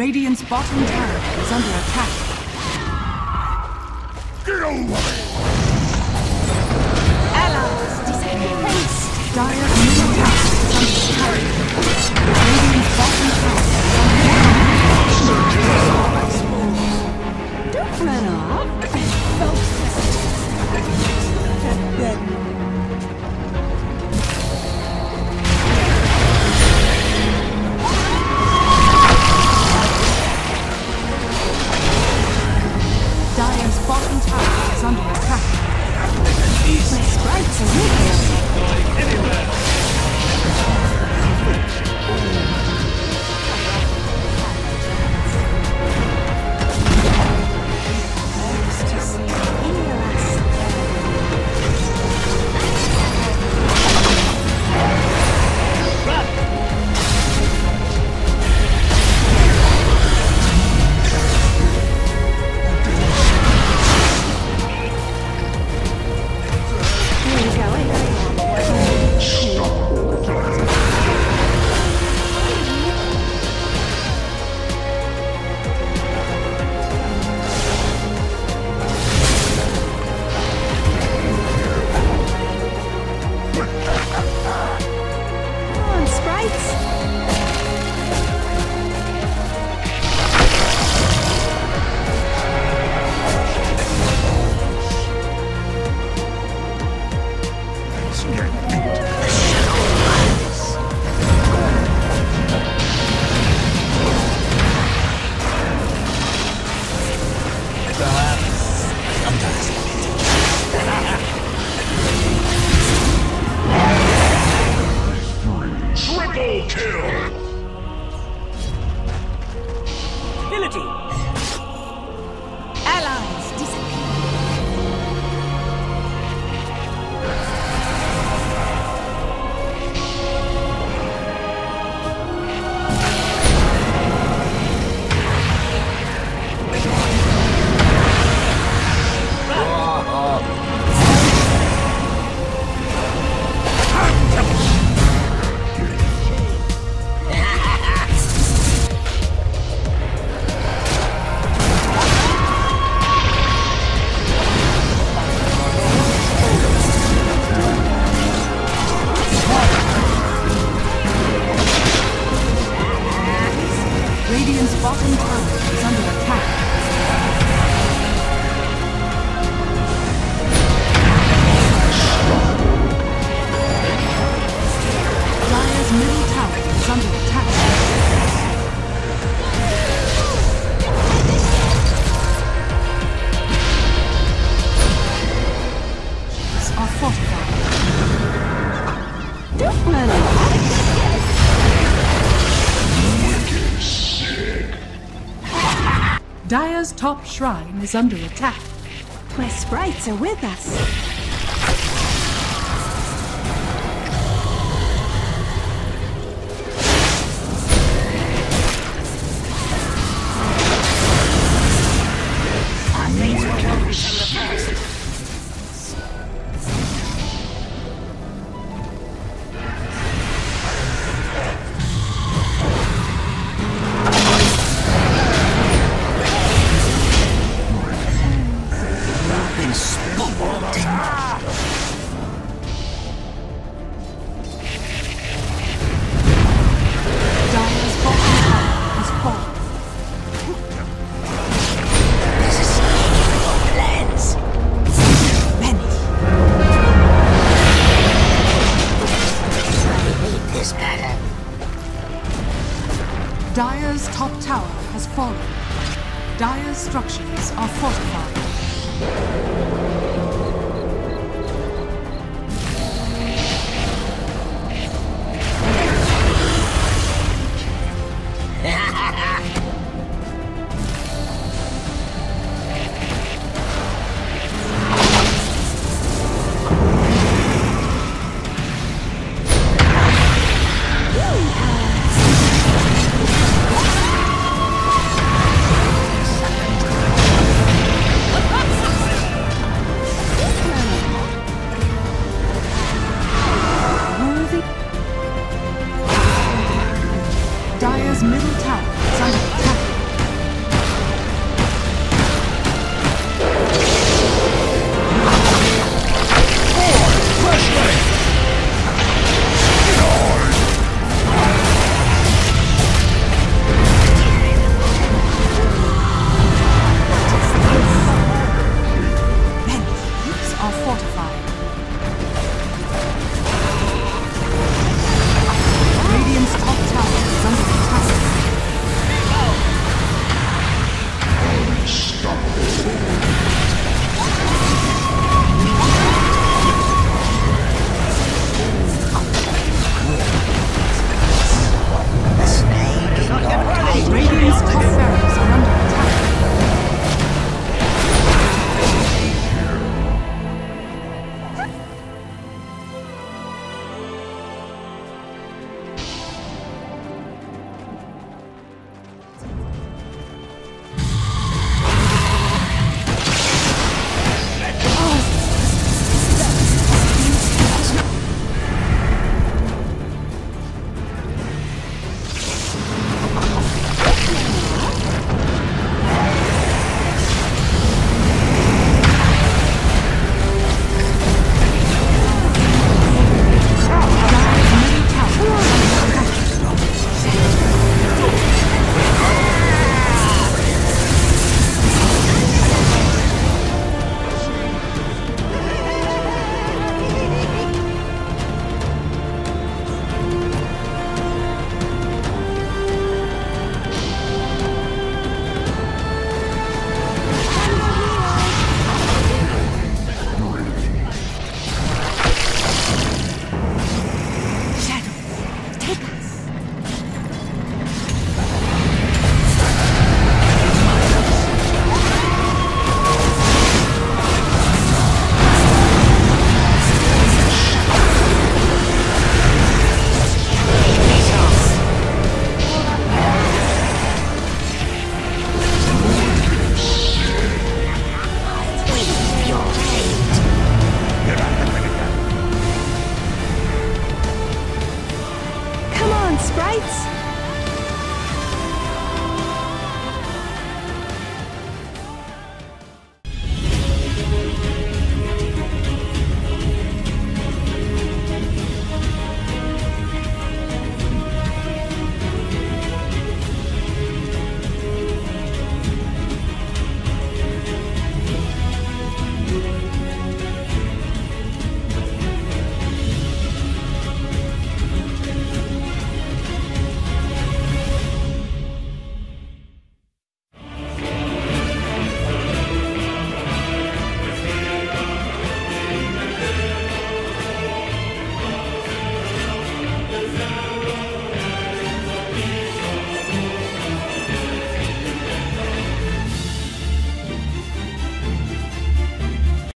Radiant's bottom tower is under attack. Get over it! Allies disengaged. Dire new attack is under attack. Radiant's bottom tower is under attack. Don't run off. That's dead. Dire's bottom tower is under attack. My sprites are weak. Anywhere. I used to see you in your ass. Dire's top shrine is under attack. My sprites are with us. Our mates will not become the first. Dire's top tower has fallen. Dire's structures are fortified.